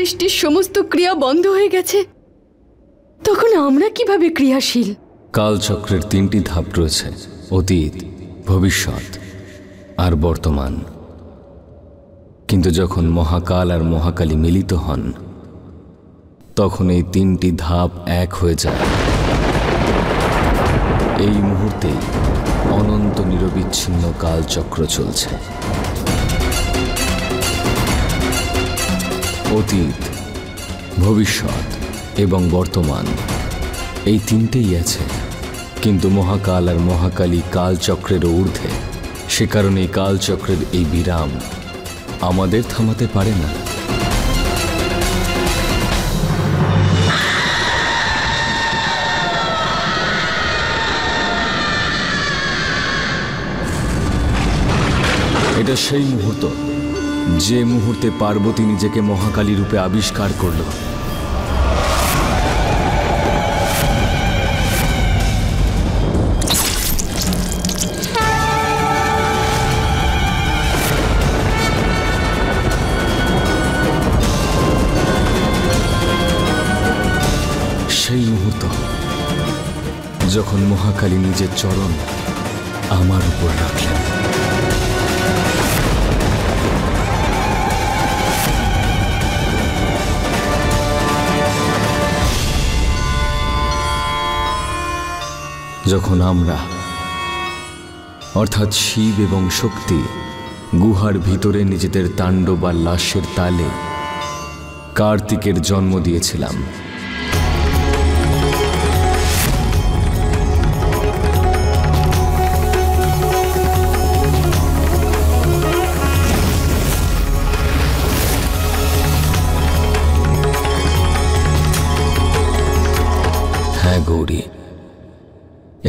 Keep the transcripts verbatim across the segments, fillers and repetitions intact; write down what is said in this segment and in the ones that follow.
সৃষ্টির সমস্ত ক্রিয়া বন্ধ হয়ে গেছে, তখন আমরা কিভাবে ক্রিয়াশীল? কালচক্রের তিনটি ধাপ রয়েছে, অতীত, ভবিষ্যৎ আর বর্তমান। কিন্তু যখন মহাকাল আর মহাকালী মিলিত হন তখন এই তিনটি ধাপ এক হয়ে যায়। এই মুহূর্তে অনন্ত নিরবিচ্ছিন্ন কালচক্র চলছে। অতীত, ভবিষ্যৎ এবং বর্তমান, এই তিনটেই আছে, কিন্তু মহাকাল আর মহাকালী কালচক্রের ঊর্ধ্বে। সে কারণে কালচক্রের এই বিরাম আমাদের থামাতে পারে না। এটা সেই মুহূর্ত, যে মুহূর্তে পার্বতী নিজেকে মহাকালী রূপে আবিষ্কার করল। সেই মুহূর্ত যখন মহাকালী নিজের চরণ আমার উপর রাখলেন। যখন আমরা, অর্থাৎ শিব এবং শক্তি, গুহার ভিতরে নিজেদের তাণ্ডব বা লাশের তালে কার্তিকের জন্ম দিয়েছিলাম, হ্যাঁ গৌরী,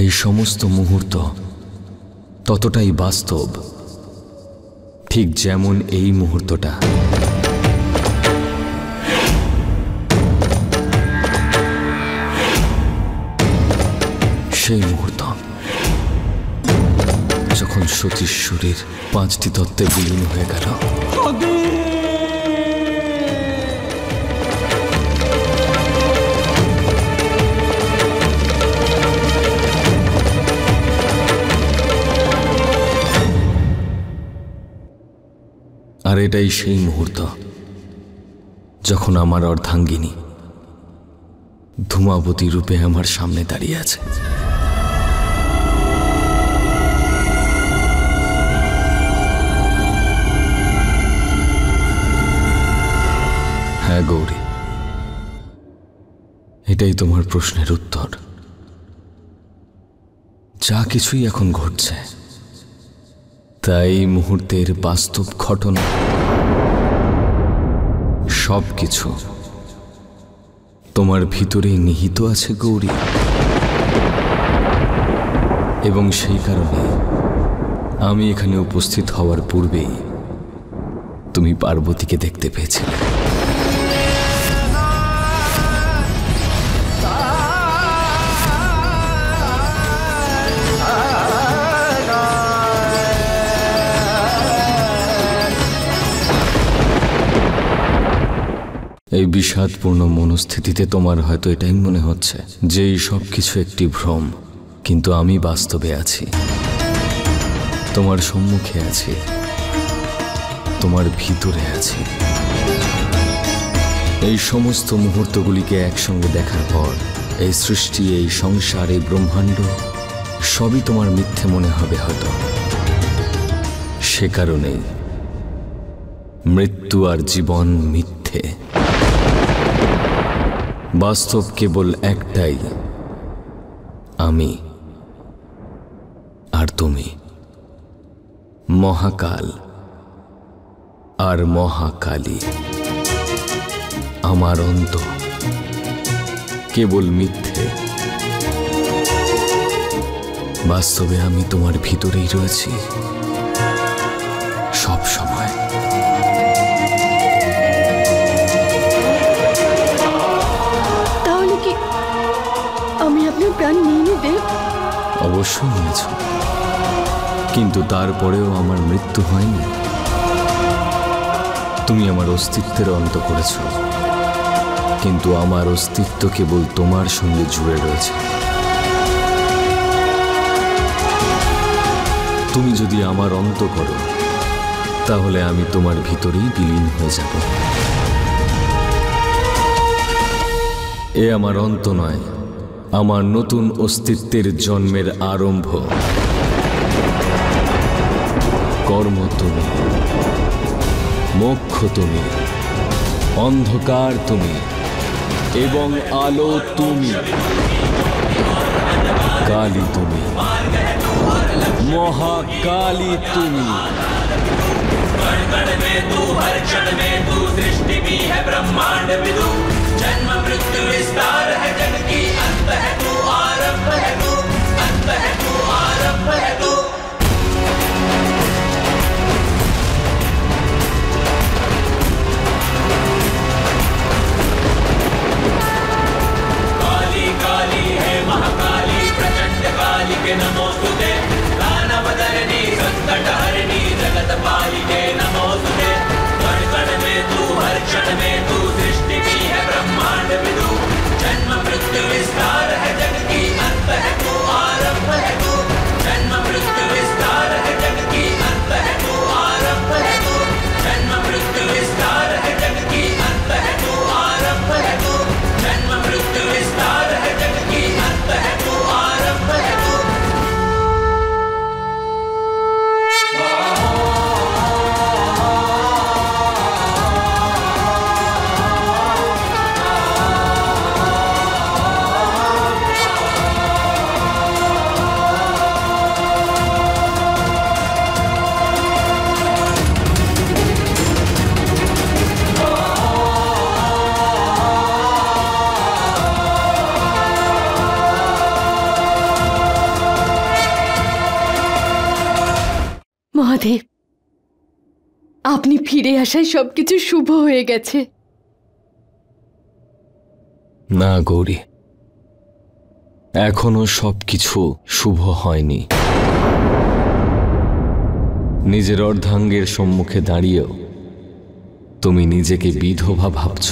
এই সমস্ত মুহূর্ত ততটাই বাস্তব ঠিক যেমন এই মুহূর্তটা। সেই মুহূর্ত যখন সতীশ্বরের পাঁচটি তত্ত্বে বিলীন হয়ে গেল। আর এটাই সেই মুহূর্ত যখন আমার অর্ধাঙ্গিনী ধূমাবতী রূপে আমার সামনে দাঁড়িয়ে আছে। হ্যাঁ গৌরী, এটাই তোমার প্রশ্নের উত্তর। যা কিছুই এখন ঘটছে তাই মুহূর্তের বাস্তব ঘটনা। সব কিছু তোমার ভিতরে নিহিত আছে গৌরী, এবং সেই কারণে আমি এখানে উপস্থিত হওয়ার পূর্বেই তুমি পার্বতীকে দেখতে পেয়েছিলে। এই বিষাদপূর্ণ মনস্থিতিতে তোমার হয়তো এটাই মনে হচ্ছে যে এই সব কিছু একটি ভ্রম, কিন্তু আমি বাস্তবে আছি, তোমার সম্মুখে আছি, তোমার ভিতরে আছি। এই সমস্ত মুহূর্তগুলিকে একসঙ্গে দেখার পর এই সৃষ্টি, এই সংসার, এই ব্রহ্মাণ্ড সবই তোমার মিথ্যে মনে হবে হয়তো। সে কারণেই মৃত্যু আর জীবন মিথ্যে, বাস্তব কেবল একটাই, আমি আর তুমি, মহাকাল আর মহাকালী। আমার অন্ত কেবল মিথ্যে, বাস্তবে আমি তোমার ভিতরেই রয়েছি সব সময়। অবশ্যই নিয়েছ, কিন্তু তারপরেও আমার মৃত্যু হয়নি। তুমি আমার অস্তিত্বের অন্ত করেছ। কিন্তু আমার অস্তিত্ব কেবল তোমার সঙ্গে জুড়ে রয়েছে। তুমি যদি আমার অন্ত করো, তাহলে আমি তোমার ভিতরেই বিলীন হয়ে যাব। এ আমার অন্ত নয়, আমার নতুন অস্তিত্বের জন্মের আরম্ভ। কর্ম তুমি, মোক্ষ তুমি, অন্ধকার তুমি এবং আলো তুমি, কালী তুমি, মহাকালী তুমি। মহাদেব, আপনি ফিরে আসায় সবকিছু শুভ হয়ে গেছে। না গৌরী, এখনো সবকিছু শুভ হয়নি। নিজের অর্ধাঙ্গের সম্মুখে দাঁড়িয়েও তুমি নিজেকে বিধবা ভাবছ।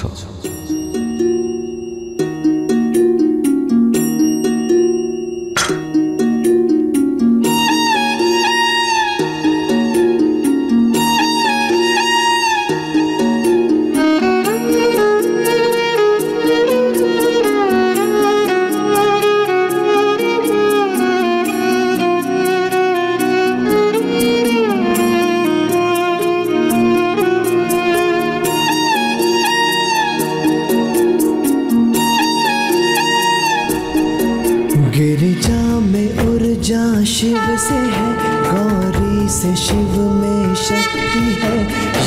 शिव से है गौरी से, शिव में शक्ति है,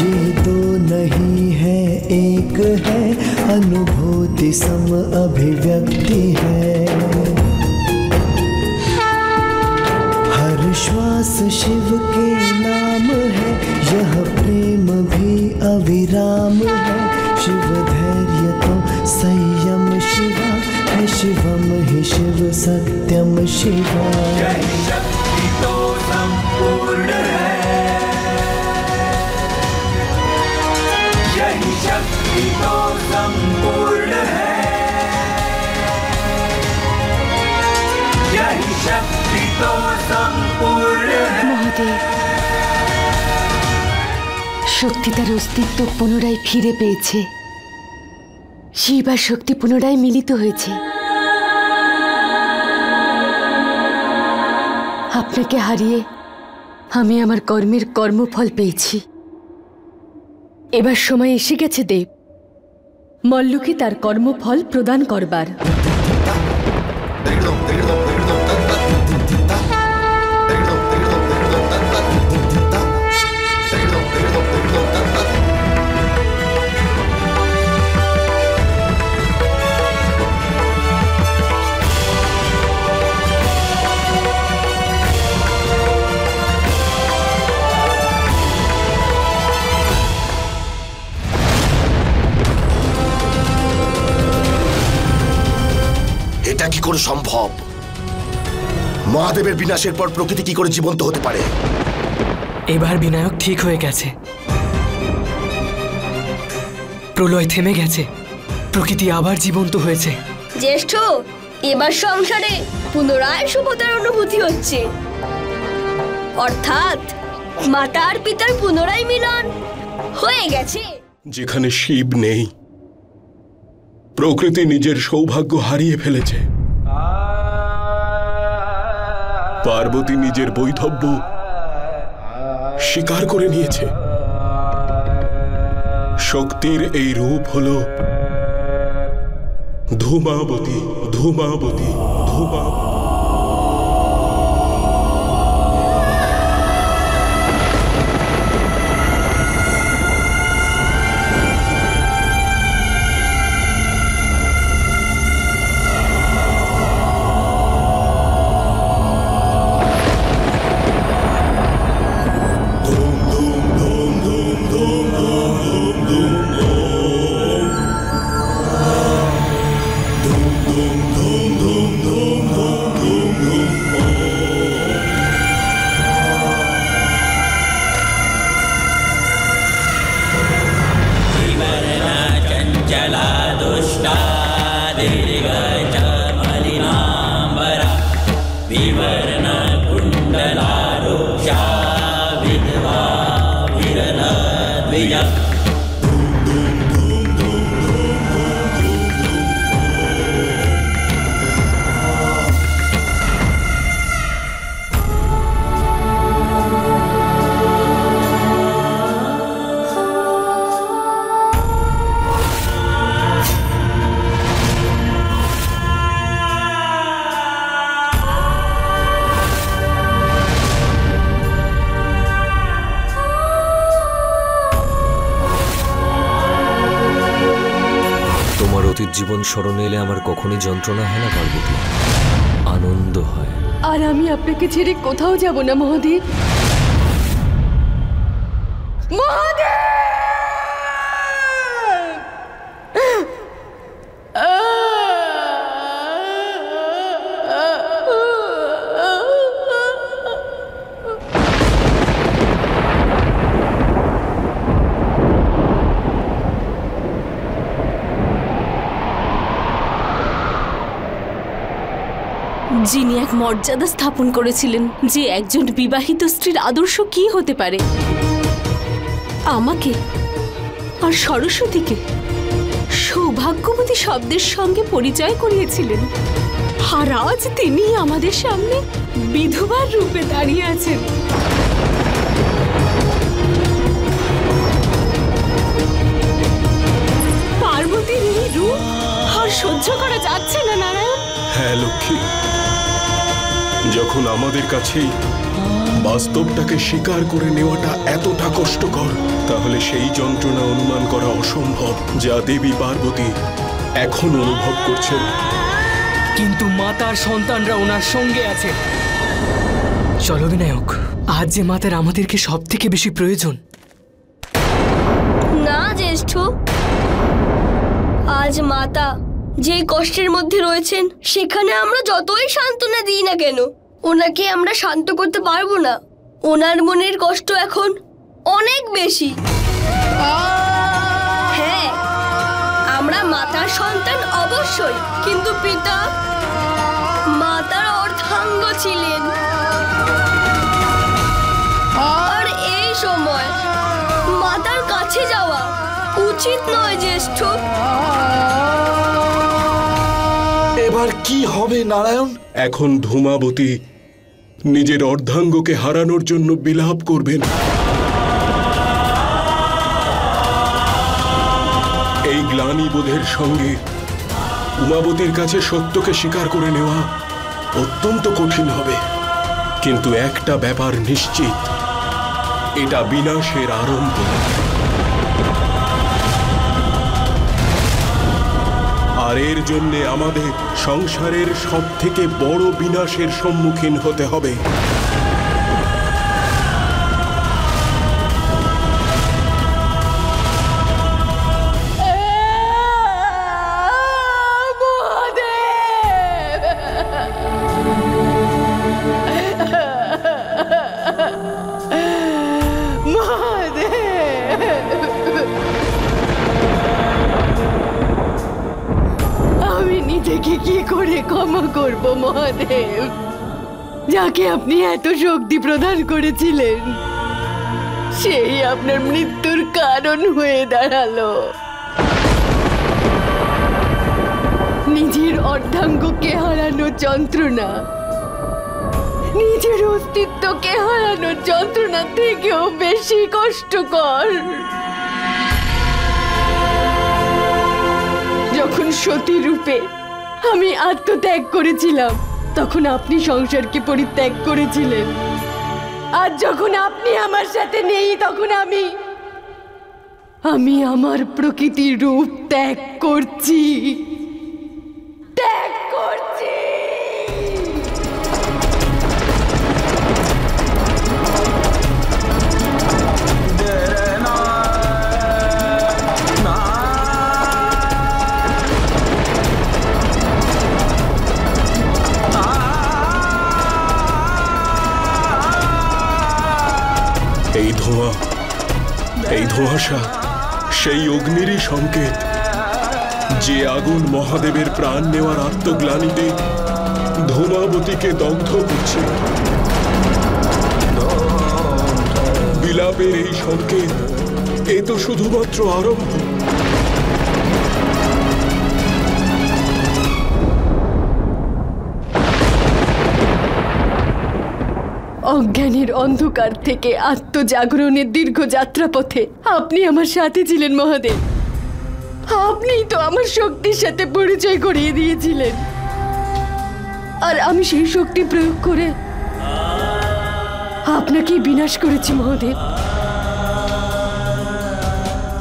ये दो नहीं है एक है, अनुभूति सम अभिव्यक्ति है। हर श्वास शिव के नाम है, यह प्रेम भी अविराम है, शिव धैर्य तो संयम शिवा है, शिवम ही शिव सत्यम शिवा। মহাদেব, শক্তি তার অস্তিত্ব পুনরায় ফিরে পেয়েছে। শিব আর শক্তি পুনরায় মিলিত হয়েছে। আপনাকে হারিয়ে আমি আমার কর্মের কর্মফল পেয়েছি। এবার সময় এসে গেছে দেব মল্লকে তার কর্মফল প্রদান করবার। কি করে সম্ভব? মহাদেবের বিনাশের পর প্রকৃতি কি করে জীবন্ত হতে পারে? এবার বিনায়ক ঠিক হয়ে গেছে, প্রলয় থেমে গেছে, প্রকৃতি আবার জীবন্ত হয়েছে। জ্যেষ্ঠ, এবার সংসারে পুনরায় শুভতার অনুভূতি হচ্ছে, অর্থাৎ মাতা আর পিতার পুনরায় মিলন হয়ে গেছে। যেখানে শিব নেই, প্রকৃতি নিজের সৌভাগ্য হারিয়ে ফেলেছে, পার্বতী নিজের বৈধব্য স্বীকার করে নিয়েছে। শক্তির এই রূপ হলো ধূমাবতী, ধূমাবতী, ধূমাবতী। জীবন স্মরণে এলে আমার কখনোই যন্ত্রণা হয় না পার্বতী, আনন্দ হয়। আর আমি আপনাকে ছেড়ে কোথাও যাব না মহাদেব। যিনি এক মর্যাদা স্থাপন করেছিলেন যে একজন বিবাহিত স্ত্রীর আদর্শ কি হতে পারে, আমাকে আর সরস্বতীকে সৌভাগ্যবতী শব্দের সঙ্গে পরিচয় করিয়েছিলেন, আর আজ তিনি আমাদের সামনে বিধবার রূপে দাঁড়িয়ে আছেন। পার্বতীর এই রূপ আর সহ্য করা যাচ্ছে না নারায়ণ। হ্যাঁ লক্ষ্মী, যখন আমাদের কাছেই বাস্তবটাকে স্বীকার করে নেওয়াটা এতটা কষ্টকর, তাহলে সেই যন্ত্রণা অনুমান করা অসম্ভব যা দেবী পার্বতী এখন অনুভব করছেন। কিন্তু মাতার সন্তানরা ওনার সঙ্গে আছে। চলো বিনায়ক, আজ যে মাতার আমাদেরকে সব থেকে বেশি প্রয়োজন। না জ্যেষ্ঠ, আজ মাতা যে কষ্টের মধ্যে রয়েছেন, সেখানে আমরা যতই সান্ত্বনা দিই না কেন, ওনাকে আমরা শান্ত করতে পারবো না। ওনার মনের কষ্ট এখন অনেক বেশি। হ্যাঁ, আমরা মাতার সন্তান অবশ্যই, কিন্তু পিতা মাতার অর্ধাঙ্গ ছিলেন, আর এই সময় মাতার কাছে যাওয়া উচিত নয় জ্যেষ্ঠ। এবার কি হবে নারায়ণ? এখন ধূমাবতী নিজের অর্ধাঙ্গকে হারানোর জন্য বিলাপ করবেন। এই গ্লানিবোধের সঙ্গে উমাবতীর কাছে সত্যকে স্বীকার করে নেওয়া অত্যন্ত কঠিন হবে, কিন্তু একটা ব্যাপার নিশ্চিত, এটা বিনাশের আরম্ভ। আর এর জন্যে আমাদের সংসারের সব থেকে বড় বিনাশের সম্মুখীন হতে হবে। নিজেকে কি করে ক্ষমা করব মহাদেব, যাকে আপনি এত শক্তি প্রদান করেছিলেন সেই আপনার মৃত্যুর কারণ হয়ে দাঁড়ালো। নিজের অর্ধাঙ্গকে হারানো যন্ত্রণা, নিজের অস্তিত্বকে হারানো যন্ত্রণা থেকেও বেশি কষ্টকর যখন সতী রূপে আমি আত্মত্যাগ করেছিলাম, তখন আপনি সংসারকে পরিত্যাগ করেছিলেন। আর যখন আপনি আমার সাথে নেই, তখন আমি আমি আমার প্রকৃতি রূপ ত্যাগ করছি ত্যাগ করছি এই ধোঁয়া, এই ধোঁয়াশা সেই অগ্নিরই সংকেত, যে আগুন মহাদেবের প্রাণ নেওয়ার আত্মগ্লানিতে ধূমাবতীকে দগ্ধ করছে। বিলাপের এই সংকেত, এ তো শুধুমাত্র আরম্ভ। অজ্ঞানের অন্ধকার থেকে আত্মজাগরণের দীর্ঘ যাত্রাপথে আপনি আমার সাথে ছিলেন মহাদেব। আপনি তো আমার শক্তির সাথে পরিচয় করিয়ে দিয়েছিলেন, আর আমি সেই শক্তি প্রয়োগ করে আপনাকে বিনাশ করেছি মহাদেব।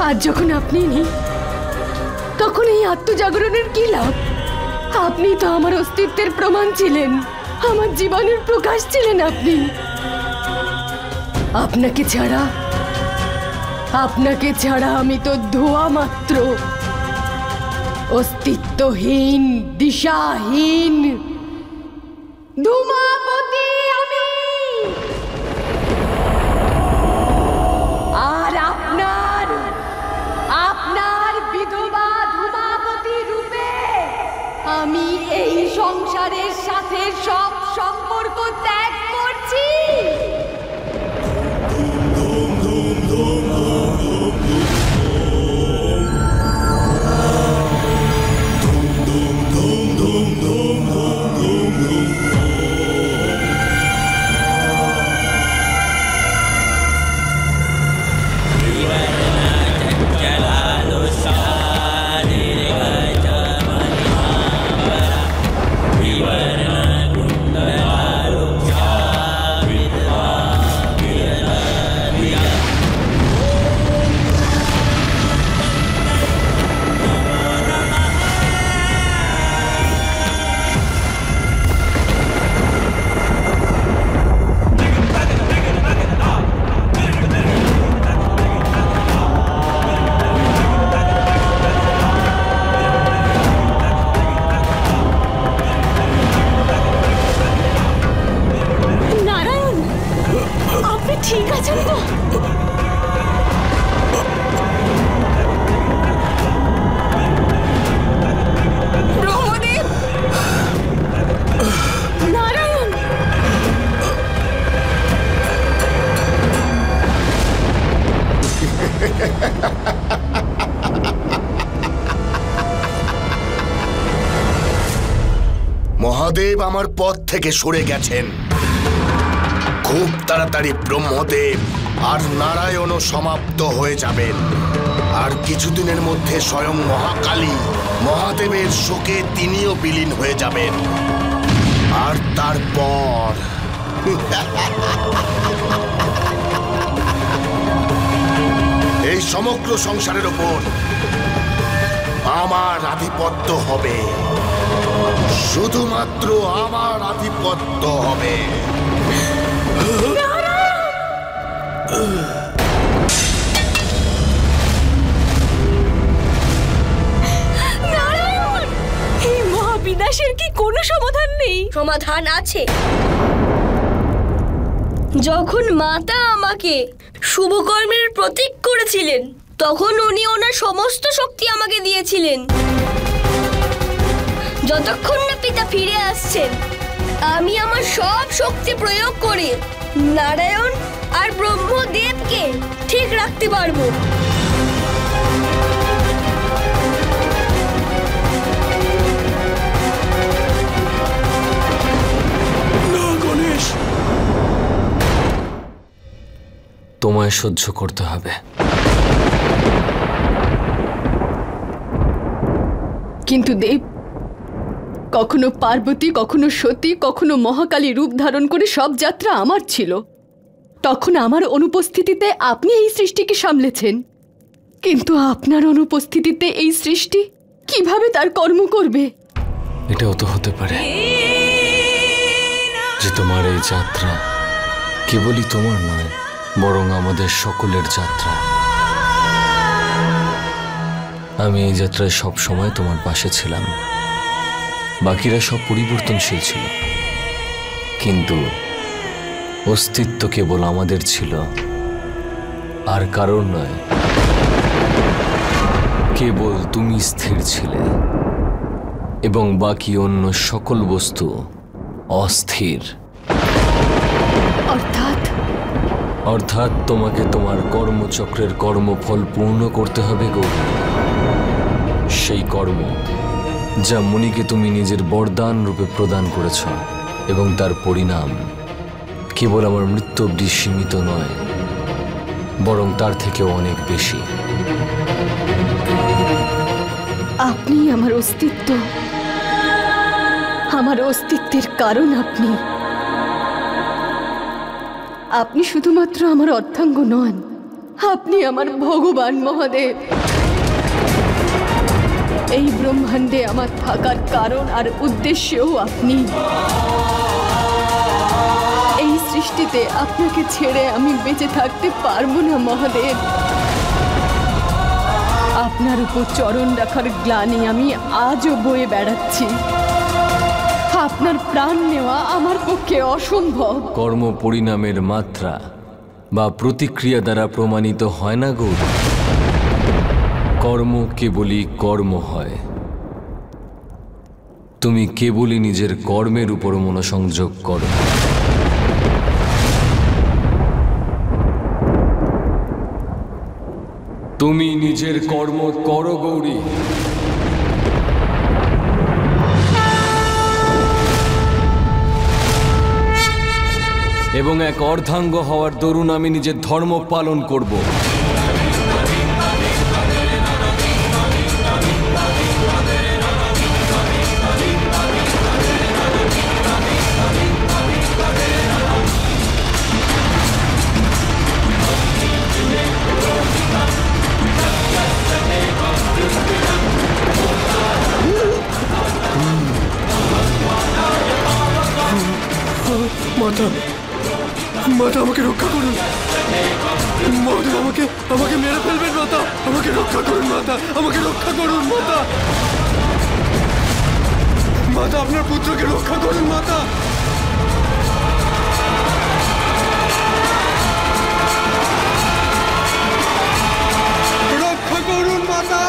আর যখন আপনি নেই, তখন এই আত্মজাগরণের কি লাভ? আপনি তো আমার অস্তিত্বের প্রমাণ ছিলেন, আমার জীবনের প্রকাশ ছিলেন আপনি। আপনাকে ছাড়া আপনাকে ছাড়া আমি তো ধোঁয়া মাত্র, অস্তিত্বহীন, দিশাহীন ধূমাবতী আমি। আর আপনার আপনার বিধবা ধূমাবতী রূপে আমি এই সংসারের সাথে সব সম্পর্ক ত্যাগ করছি। মহাদেব আমার পথ থেকে সরে গেছেন। খুব তাড়াতাড়ি ব্রহ্মদেব আর নারায়ণও সমাপ্ত হয়ে যাবেন। আর কিছুদিনের মধ্যে স্বয়ং মহাকালী মহাদেবের শোকে তিনিও বিলীন হয়ে যাবেন। আর তারপর এই সমগ্র সংসারের ওপর আমার আধিপত্য হবে, শুধুমাত্র আমার আধিপত্য হবে। এই মহাবিনাশের কি কোনো সমাধান নেই? সমাধান আছে। যখন মাতা আমাকে শুভকর্মের প্রতীক করেছিলেন, তখন উনি ওনার সমস্ত শক্তি আমাকে দিয়েছিলেন। যতক্ষণ না পিতা ফিরে আসছেন আমি আমার সব শক্তি প্রয়োগ করে নারায়ণ আর ব্রহ্মদেবকে ঠিক রাখতে পারবো। তোমায় সহ্য করতে হবে। কিন্তু দেব, কখনো পার্বতী, কখনো সতী, কখনো মহাকালী রূপ ধারণ করে সব যাত্রা আমার ছিল। তখন আমার অনুপস্থিতিতে আপনি এই সৃষ্টিকে সামলেছেন, কিন্তু আপনার অনুপস্থিতিতে এই সৃষ্টি কিভাবে তার কর্ম করবে? এটাও তো হতে পারে যে তোমার এই যাত্রা কেবলই তোমার নয়, বরং আমাদের সকলের যাত্রা। আমি এই যাত্রায় সব সময় তোমার পাশে ছিলাম, বাকিরা সব পরিবর্তনশীল ছিল, কিন্তু অস্তিত্ব কেবল আমাদের ছিল, আর কারোর নয়। কেবল তুমি স্থির ছিলে এবং বাকি অন্য সকল বস্তু অস্থির। অর্থাৎ অর্থাৎ তোমাকে তোমার কর্মচক্রের কর্মফল পূর্ণ করতে হবে গো। সেই কর্ম যা মুনিকে তুমি নিজের বরদান রূপে প্রদান করেছ, এবং তার পরিণাম কেবল আমার মৃত্যু অবধি সীমিত নয়, বরং তার থেকেও অনেক বেশি। আপনি আমার অস্তিত্ব, আমার অস্তিত্বের কারণ আপনি। আপনি শুধুমাত্র আমার অর্থাঙ্গ নন, আপনি আমার ভগবান মহাদেব। এই ব্রহ্মাণ্ডে আমার থাকার কারণ আর উদ্দেশ্যও আপনি। এই সৃষ্টিতে আপনাকে ছেড়ে আমি বেঁচে থাকতে পারবো না মহাদেব। আপনার উপর চরণ রাখার গ্লানি আমি আজও বয়ে বেড়াচ্ছি। আপনার প্রাণ নেওয়া আমার পক্ষে অসম্ভব। কর্ম পরিণামের মাত্রা বা প্রতিক্রিয়া দ্বারা প্রমাণিত হয় না গো। কর্ম কেবলই কর্ম হয়। তুমি কেবলই নিজের কর্মের উপর মনোসংযোগ করো। তুমি নিজের কর্ম করো গৌরী। এবং এক অর্ধাঙ্গ হওয়ার দরুন আমি নিজের ধর্ম পালন করব। মাতা, মাতা আমাকে রক্ষা করুন। মাতা আমাকে আমাকে মেরে ফেলবেন। মাতা আমাকে রক্ষা করুন। মাতা আমাকে রক্ষা করুন। মাতা মাতা আপনার পুত্রকে রক্ষা করুন। মাতা রক্ষা করুন। মাতা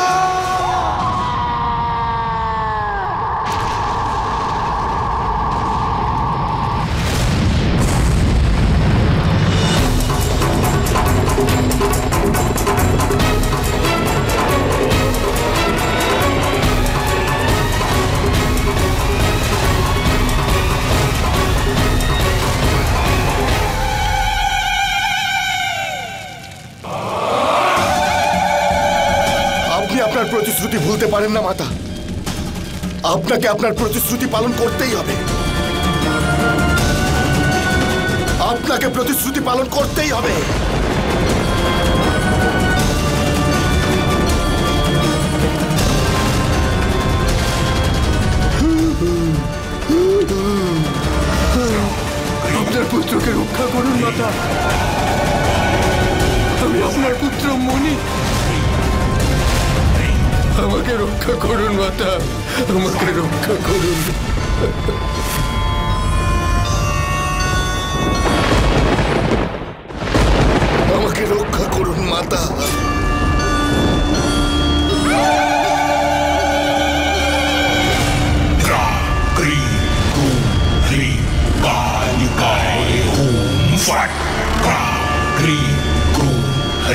প্রতিশ্রুতি ভুলতে পারেন না মাতা। আপনাকে আপনার প্রতিশ্রুতি পালন করতেই হবে। আপনাকে প্রতিশ্রুতি পালন করতেই হবে। আপনার পুত্রকে রক্ষা করুন মাতা। আমি আপনার পুত্র মুনি। আমাকে রক্ষা করুন মাতা, আমাকে রক্ষা করুন। আমাকে রক্ষা করুন মাতা।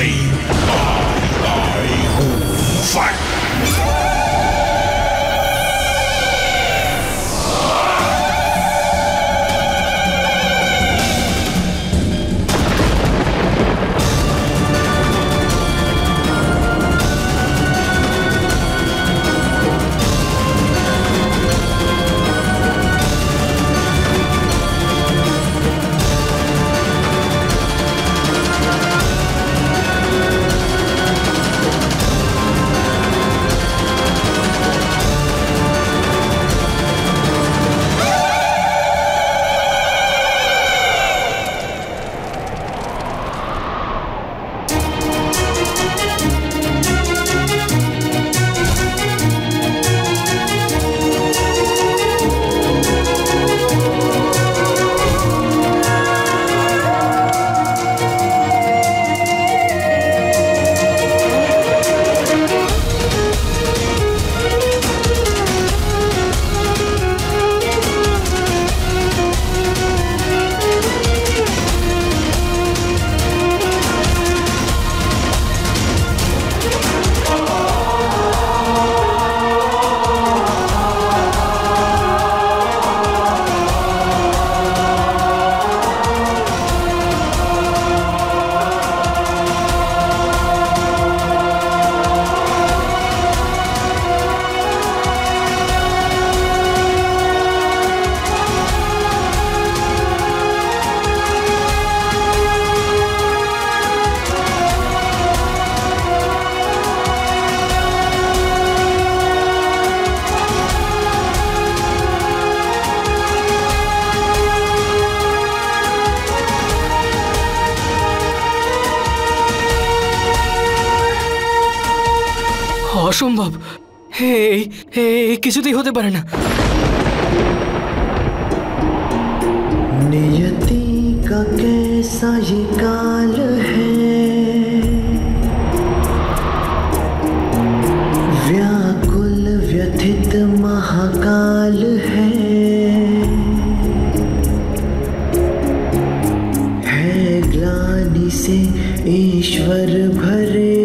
I, I, I who fight. অসম্ভব, হে এই কিছুতেই হতে পারে না। नियति का कैसा ये काल है, व्याकुल व्यथित महाकाल है, है ग्लानि से ईश्वर भरे,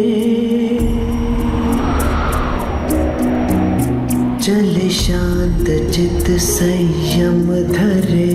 चले शांत चित संयम धरे।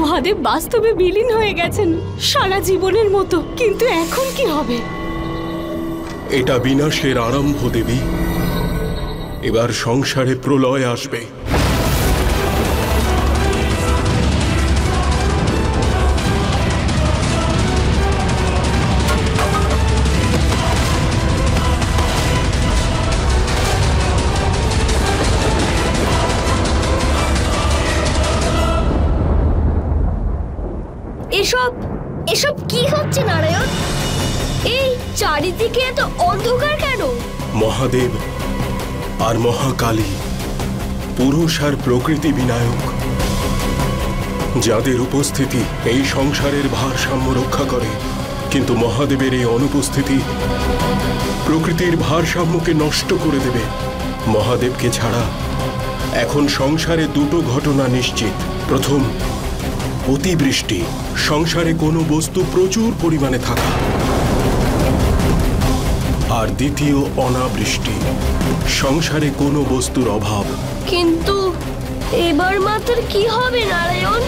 মহাদেব বাস্তবে বিলীন হয়ে গেছেন সারা জীবনের মতো, কিন্তু এখন কি হবে? এটা বিনাশের আরম্ভ দেবী, এবার সংসারে প্রলয় আসবে। এসব এসব কি হচ্ছে নারায়ণ? এই চারিদিকে এত অন্ধকার কেন? মহাদেব আর মহাকালী, পুরুষ আর প্রকৃতি বিনায়ক, যাদের উপস্থিতি এই সংসারের ভারসাম্য রক্ষা করে, কিন্তু মহাদেবের এই অনুপস্থিতি প্রকৃতির ভারসাম্যকে নষ্ট করে দেবে। মহাদেবকে ছাড়া এখন সংসারে দুটো ঘটনা নিশ্চিত। প্রথম, অতিবৃষ্টি, সংসারে কোনো বস্তু প্রচুর পরিমাণে থাকা। আর দ্বিতীয়, অনাবৃষ্টি, সংসারে কোনো বস্তুর অভাব। কিন্তু এবার মাত্র কি হবে নারায়ণ?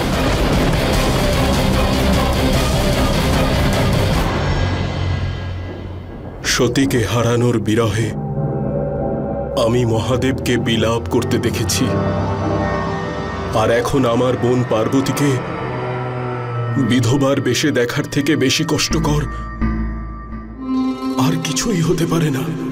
সতীকে হারানোর বিরহে আমি মহাদেবকে বিলাপ করতে দেখেছি, আর এখন আমার বোন পার্বতীকে বিধবার বেশে দেখার থেকে বেশি কষ্টকর আর কিছুই হতে পারে না।